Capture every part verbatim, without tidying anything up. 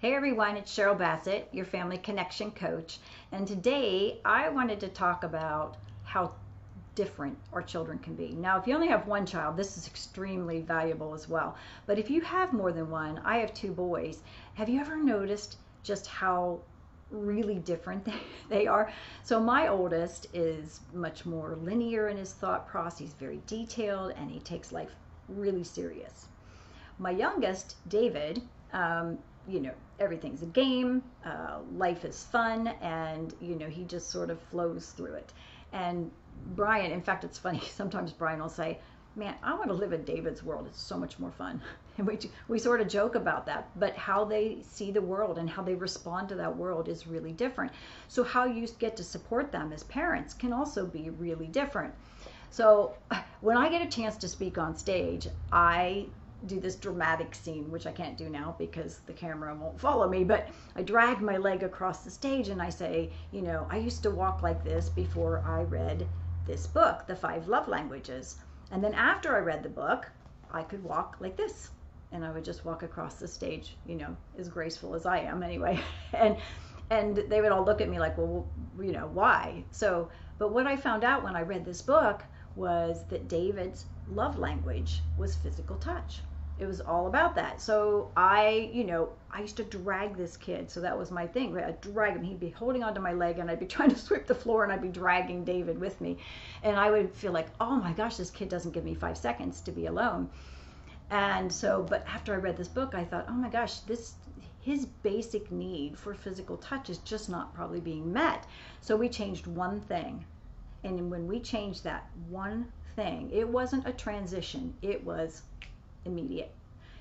Hey everyone, it's Cheryl Bassett, your Family Connection Coach, and today I wanted to talk about how different our children can be. Now, if you only have one child, this is extremely valuable as well, but if you have more than one, I have two boys, have you ever noticed just how really different they are? So my oldest is much more linear in his thought process. He's very detailed and he takes life really serious. My youngest, David, um, you know, everything's a game, uh, life is fun, and you know, he just sort of flows through it. And Brian, in fact, it's funny, sometimes Brian will say, man, I want to live in David's world, it's so much more fun. And we, we sort of joke about that, but how they see the world and how they respond to that world is really different. So how you get to support them as parents can also be really different. So when I get a chance to speak on stage, I do this dramatic scene, which I can't do now because the camera won't follow me, but I drag my leg across the stage and I say, you know, I used to walk like this before I read this book, The Five Love Languages. And then after I read the book, I could walk like this. And I would just walk across the stage, you know, as graceful as I am anyway. And and they would all look at me like, well, you know, why? So, but what I found out when I read this book was that David's love language was physical touch. It was all about that. So I, you know, I used to drag this kid. So that was my thing. I'd drag him. He'd be holding onto my leg and I'd be trying to sweep the floor and I'd be dragging David with me. And I would feel like, oh my gosh, this kid doesn't give me five seconds to be alone. And so, but after I read this book, I thought, oh my gosh, this, his basic need for physical touch is just not probably being met. So we changed one thing. And when we changed that one thing, it wasn't a transition. It was immediate.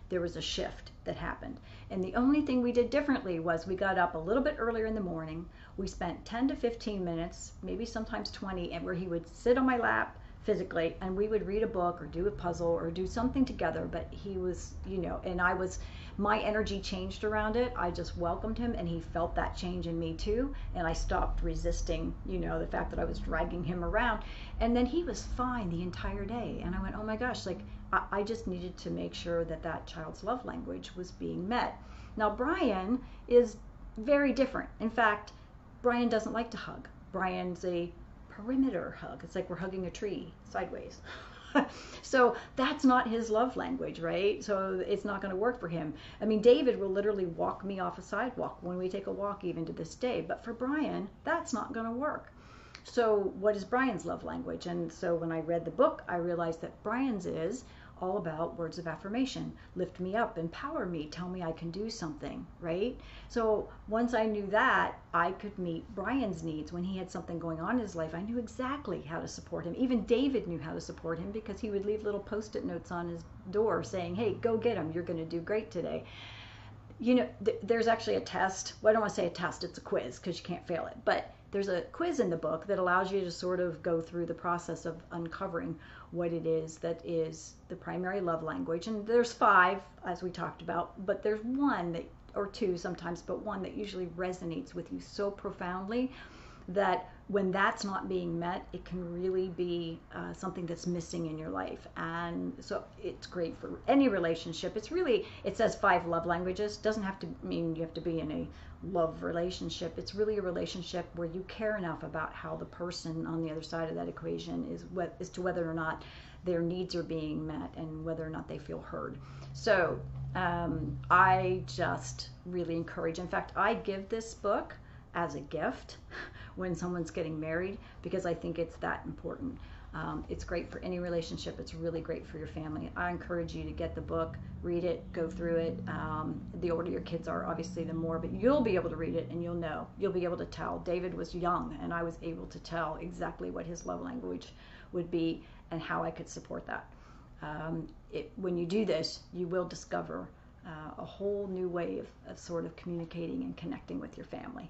There was a shift that happened. And the only thing we did differently was we got up a little bit earlier in the morning. We spent ten to fifteen minutes, maybe sometimes twenty, and where he would sit on my lap physically and we would read a book or do a puzzle or do something together. But he was, you know, and I was, my energy changed around it. I just welcomed him and he felt that change in me too. And I stopped resisting, you know, the fact that I was dragging him around. And then he was fine the entire day. And I went, oh my gosh, like I, I just needed to make sure that that child's love language was being met. Now, Brian is very different. In fact, Brian doesn't like to hug. Brian's a perimeter hug. It's like we're hugging a tree sideways. So that's not his love language, right? So it's not going to work for him. I mean, David will literally walk me off a sidewalk when we take a walk even to this day. But for Brian, that's not going to work. So what is Brian's love language? And so when I read the book, I realized that Brian's is all about words of affirmation. Lift me up, empower me, tell me I can do something, right? So once I knew that, I could meet Brian's needs. When he had something going on in his life, I knew exactly how to support him. Even David knew how to support him because he would leave little post-it notes on his door saying, hey, go get him, you're gonna do great today. You know, th there's actually a test. Well, I don't wanna say a test, it's a quiz because you can't fail it, but there's a quiz in the book that allows you to sort of go through the process of uncovering what it is that is the primary love language. And there's five, as we talked about, but there's one that, or two sometimes, but one that usually resonates with you so profoundly that when that's not being met, it can really be uh, something that's missing in your life. And so it's great for any relationship. It's really, it says five love languages. Doesn't have to mean you have to be in a love relationship. It's really a relationship where you care enough about how the person on the other side of that equation is, what, as to whether or not their needs are being met and whether or not they feel heard. So um, I just really encourage, in fact, I give this book as a gift when someone's getting married because I think it's that important. Um, it's great for any relationship. It's really great for your family. I encourage you to get the book, read it, go through it. Um, the older your kids are, obviously, the more, but you'll be able to read it and you'll know. You'll be able to tell. David was young and I was able to tell exactly what his love language would be and how I could support that. Um, it, when you do this, you will discover uh, a whole new way of, of sort of communicating and connecting with your family.